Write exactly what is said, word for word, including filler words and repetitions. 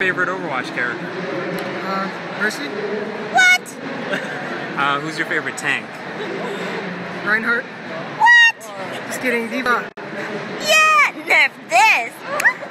Favorite Overwatch character? Uh, Mercy. What? uh, who's your favorite tank? Reinhardt. What? Just kidding, D.Va. Yeah, nerf this!